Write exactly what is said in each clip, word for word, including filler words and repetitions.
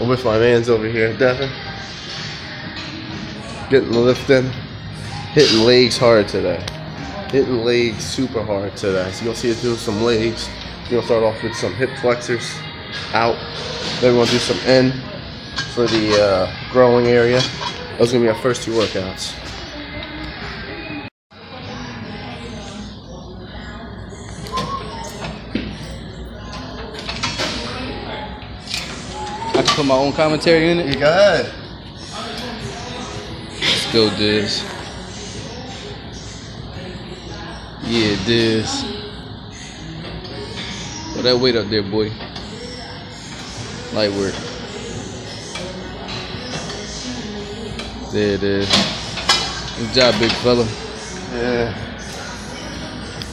I'm with my man's over here, Devon. Getting the lift in. Hitting legs hard today. Hitting legs super hard today. So you'll see us do some legs. You're gonna start off with some hip flexors out. Then we're gonna do some in for the uh, growing area. Those are gonna be our first two workouts. I can put my own commentary in it. You got it. Let's go, Diz. Yeah, Diz. Put that weight up there, boy. Light work. There it is. Good job, big fella. Yeah.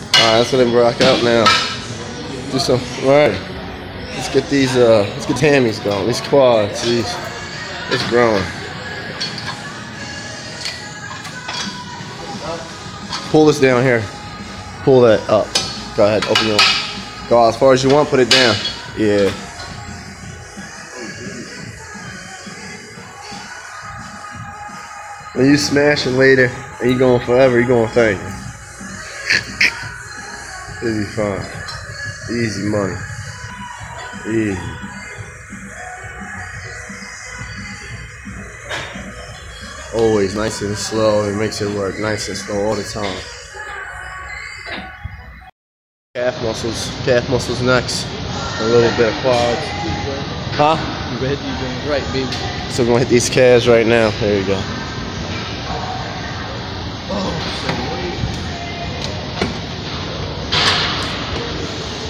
Alright, that's what they rock out now. Do some. Alright. Let's get these, uh, let's get hammies going. These quads, these, it's growing. Pull this down here. Pull that up. Go ahead, open your, go as far as you want, put it down. Yeah. When you smashing later, and you going forever, you going thank you. It'll be fine. Easy money. Easy. Always nice and slow, it makes it work nice and slow all the time. Calf muscles, calf muscles next. A little bit of quads. Huh? You hit you doing right, baby. So we're gonna hit these calves right now. There you go. Oh,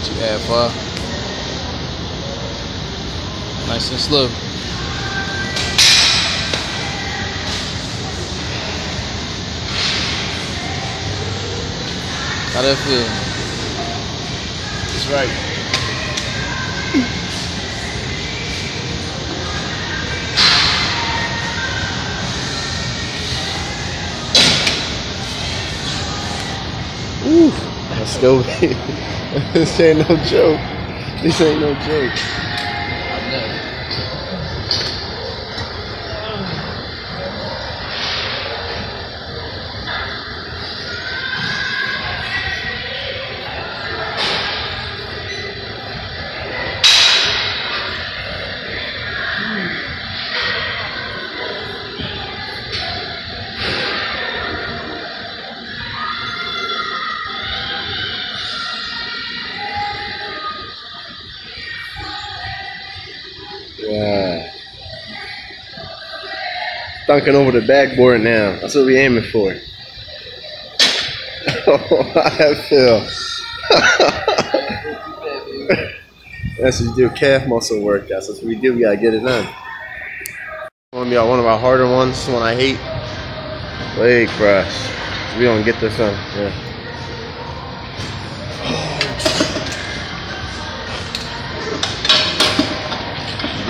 so yeah, far. Nice and slow. How that feel? It's right. Ooh, that's dope. This ain't no joke. This ain't no joke. Yeah. Dunking over the backboard now. That's what we're aiming for. Oh, I feel. That's what you do, calf muscle workouts. That's what we do. We gotta get it done. One of our harder ones. One I hate. Leg press. We don't get this done. Yeah.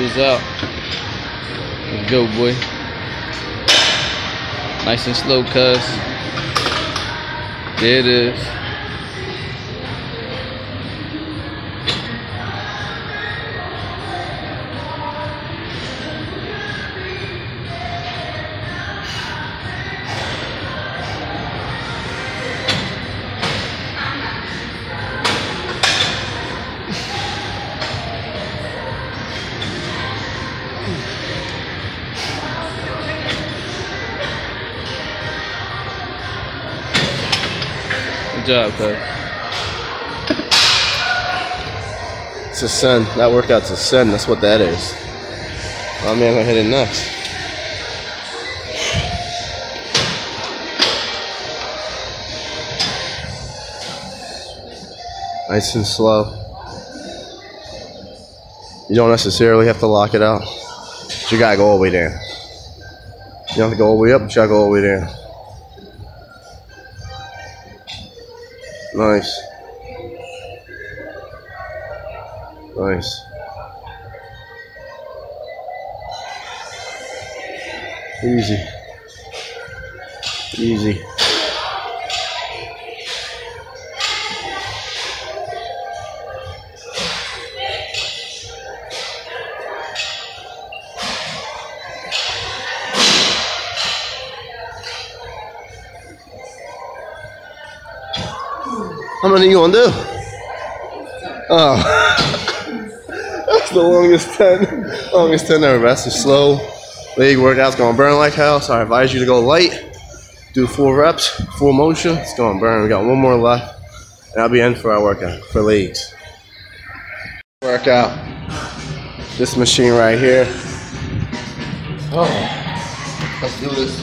Is out. Let's go, boy. Nice and slow, cuz. There it is. Good job, cuz. It's a sun. That workout's a sun. That's what that is. My man gonna hit it next. Nice and slow. You don't necessarily have to lock it out. But you gotta go all the way down. You don't have to go all the way up, but you gotta go all the way down. Nice. Nice. Easy. Easy. How many you gonna do? Oh, that's the longest ten, longest ten ever. That's a slow leg workout. It's gonna burn like hell. So I advise you to go light. Do four reps, full motion. It's gonna burn. We got one more left, and I'll be in for our workout for legs. Workout. This machine right here. Oh, let's do this.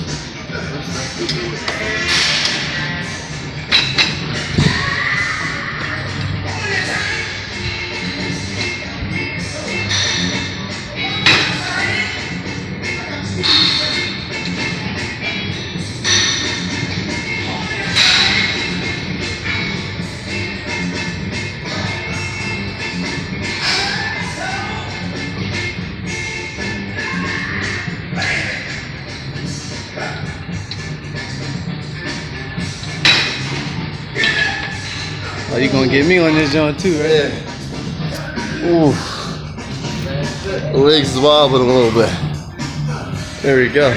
You're gonna get me on this joint too, right? Yeah. Oof. The legs is wobbling a little bit. There we go.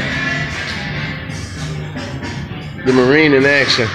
The Marine in action.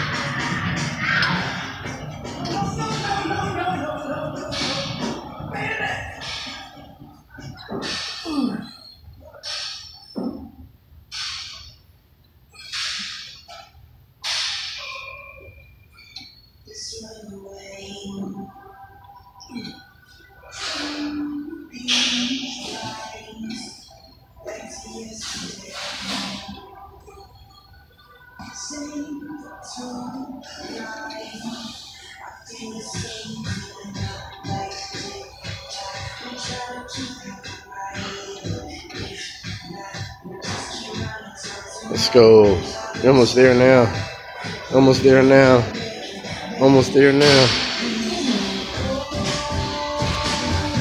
Let's go. You're almost there now. Almost there now. Almost there now.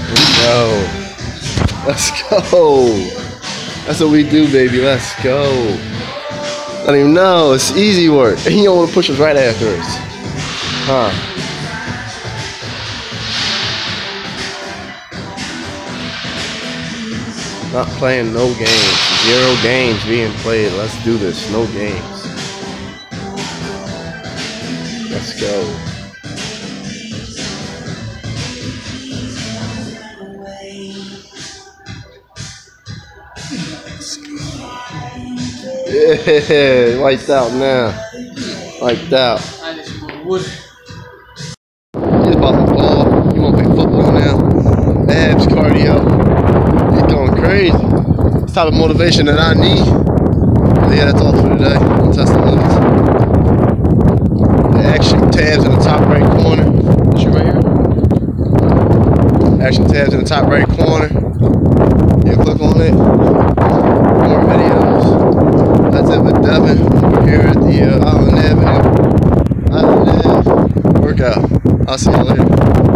Let's go. Let's go. That's what we do, baby. Let's go. I don't even know. It's easy work. And you don't want to push us right afterwards. Huh. Not playing no games. Zero games being played. Let's do this. No games. Let's go. Yeah, wiped out now. Wiped out. He's about to fall. He won't play football now. Abs, cardio. Crazy. It's the type of motivation that I need. But yeah, that's all for today. I'm testing limits. The action tabs in the top right corner. This you right here? Action tabs in the top right corner. You click on it. More videos. That's it with Devon. We're here at the uh, Island Avenue. Island Avenue. Workout. I'll see you later.